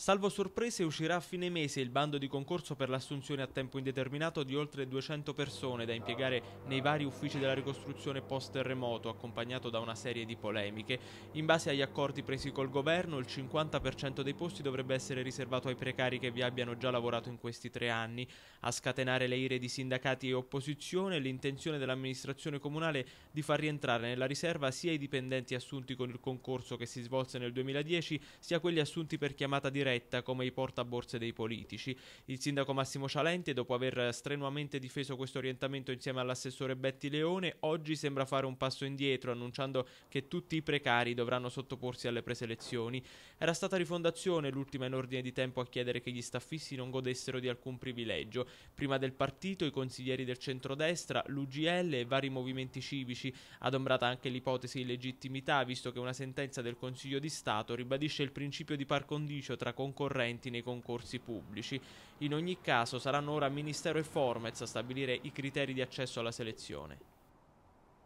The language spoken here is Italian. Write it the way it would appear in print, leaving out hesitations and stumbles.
Salvo sorprese, uscirà a fine mese il bando di concorso per l'assunzione a tempo indeterminato di oltre 200 persone da impiegare nei vari uffici della ricostruzione post-terremoto, accompagnato da una serie di polemiche. In base agli accordi presi col governo, il 50% dei posti dovrebbe essere riservato ai precari che vi abbiano già lavorato in questi 3 anni. A scatenare le ire di sindacati e opposizione è l'intenzione dell'amministrazione comunale di far rientrare nella riserva sia i dipendenti assunti con il concorso che si svolse nel 2010, sia quelli assunti per chiamata diretta, come i portaborse dei politici. Il sindaco Massimo Cialente, dopo aver strenuamente difeso questo orientamento insieme all'assessore Betti Leone, oggi sembra fare un passo indietro, annunciando che tutti i precari dovranno sottoporsi alle preselezioni. Era stata Rifondazione l'ultima in ordine di tempo a chiedere che gli staffisti non godessero di alcun privilegio. Prima del partito, i consiglieri del centrodestra, l'UGL e vari movimenti civici. Adombrata anche l'ipotesi di illegittimità, visto che una sentenza del Consiglio di Stato ribadisce il principio di par condicio tra concorrenti nei concorsi pubblici. In ogni caso saranno ora Ministero e Formez a stabilire i criteri di accesso alla selezione.